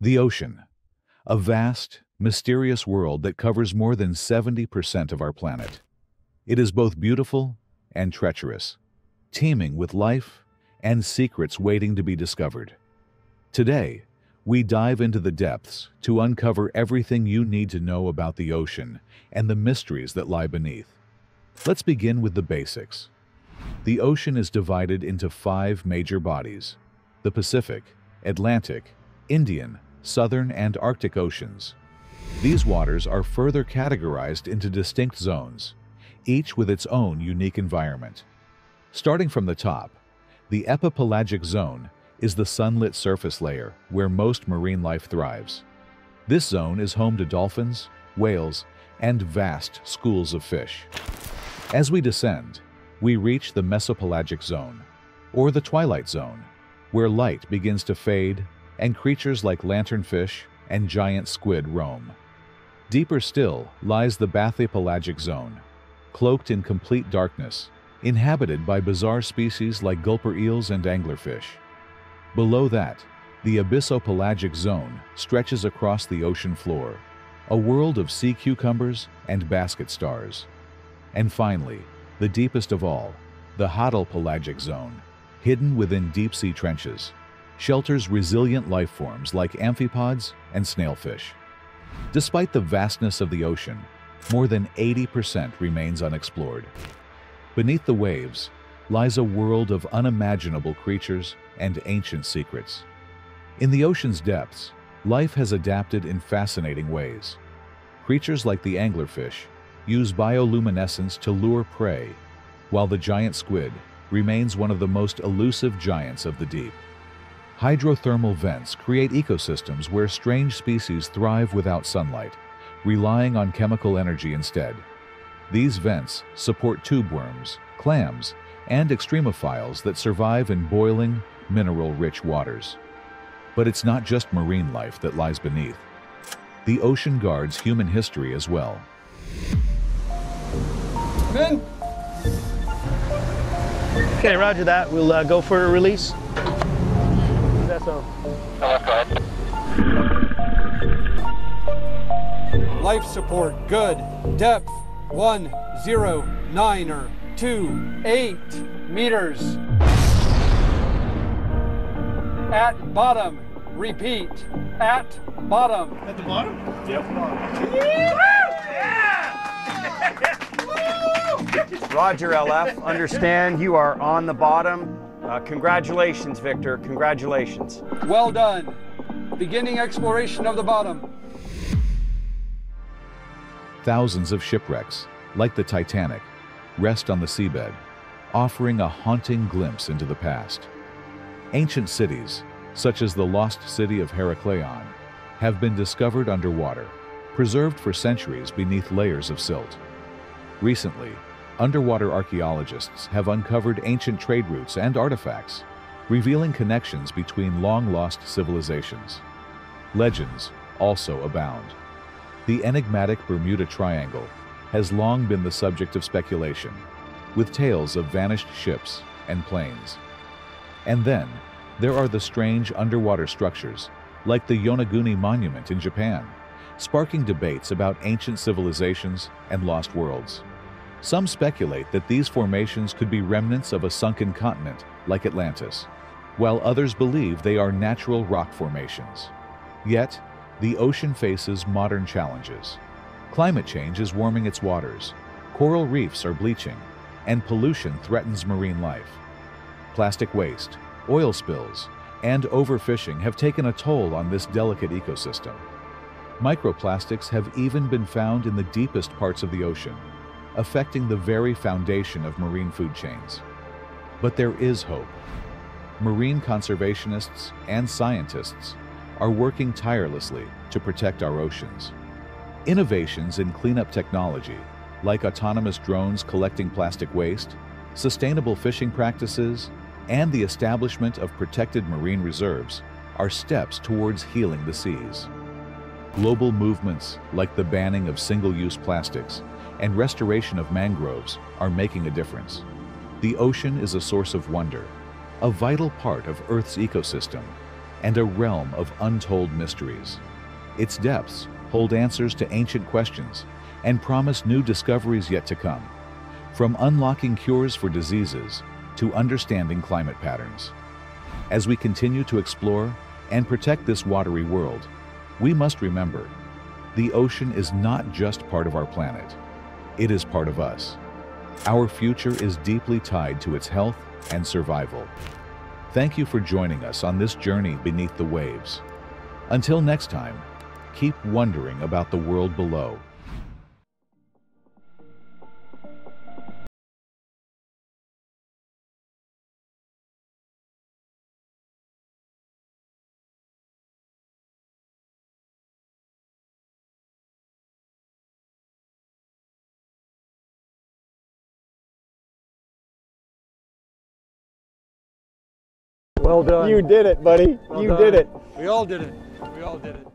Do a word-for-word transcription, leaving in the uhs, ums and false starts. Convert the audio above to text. The ocean, a vast, mysterious world that covers more than seventy percent of our planet. It is both beautiful and treacherous, teeming with life and secrets waiting to be discovered. Today, we dive into the depths to uncover everything you need to know about the ocean and the mysteries that lie beneath. Let's begin with the basics. The ocean is divided into five major bodies: the Pacific, Atlantic, Indian, Southern, and Arctic Oceans. These waters are further categorized into distinct zones, each with its own unique environment. Starting from the top, the epipelagic zone is the sunlit surface layer where most marine life thrives. This zone is home to dolphins, whales, and vast schools of fish. As we descend, we reach the mesopelagic zone, or the twilight zone, where light begins to fade and creatures like lanternfish and giant squid roam. Deeper still lies the bathypelagic zone, cloaked in complete darkness, inhabited by bizarre species like gulper eels and anglerfish. Below that, the abyssopelagic zone stretches across the ocean floor, a world of sea cucumbers and basket stars. And finally, the deepest of all, the hadal-pelagic zone, hidden within deep-sea trenches, shelters resilient life forms like amphipods and snailfish. Despite the vastness of the ocean, more than eighty percent remains unexplored. Beneath the waves lies a world of unimaginable creatures and ancient secrets. In the ocean's depths, life has adapted in fascinating ways. Creatures like the anglerfish use bioluminescence to lure prey, while the giant squid remains one of the most elusive giants of the deep. Hydrothermal vents create ecosystems where strange species thrive without sunlight, relying on chemical energy instead. These vents support tube worms, clams, and extremophiles that survive in boiling, mineral-rich waters. But it's not just marine life that lies beneath. The ocean guards human history as well. Good. Okay, roger that. We'll uh, go for a release. That's all. Life support, good. Depth, one, zero, nine, or two, eight meters. At bottom, repeat, at bottom. At the bottom? Yep. Yeah. Roger, L F. Understand you are on the bottom. Uh, congratulations, Victor. Congratulations. Well done. Beginning exploration of the bottom. Thousands of shipwrecks, like the Titanic, rest on the seabed, offering a haunting glimpse into the past. Ancient cities, such as the lost city of Heracleion, have been discovered underwater, preserved for centuries beneath layers of silt. Recently, underwater archaeologists have uncovered ancient trade routes and artifacts, revealing connections between long-lost civilizations. Legends also abound. The enigmatic Bermuda Triangle has long been the subject of speculation, with tales of vanished ships and planes. And then, there are the strange underwater structures, like the Yonaguni Monument in Japan, sparking debates about ancient civilizations and lost worlds. Some speculate that these formations could be remnants of a sunken continent like Atlantis, while others believe they are natural rock formations. Yet, the ocean faces modern challenges. Climate change is warming its waters, coral reefs are bleaching, and pollution threatens marine life. Plastic waste, oil spills, and overfishing have taken a toll on this delicate ecosystem. Microplastics have even been found in the deepest parts of the ocean, affecting the very foundation of marine food chains. But there is hope. Marine conservationists and scientists are working tirelessly to protect our oceans. Innovations in cleanup technology, like autonomous drones collecting plastic waste, sustainable fishing practices, and the establishment of protected marine reserves, are steps towards healing the seas. Global movements like the banning of single-use plastics and restoration of mangroves are making a difference. The ocean is a source of wonder, a vital part of Earth's ecosystem, and a realm of untold mysteries. Its depths hold answers to ancient questions and promise new discoveries yet to come, from unlocking cures for diseases to understanding climate patterns. As we continue to explore and protect this watery world, we must remember, the ocean is not just part of our planet, it is part of us. Our future is deeply tied to its health and survival. Thank you for joining us on this journey beneath the waves. Until next time, keep wondering about the world below. Well done. You did it, buddy. Well you done. did it. We all did it. We all did it.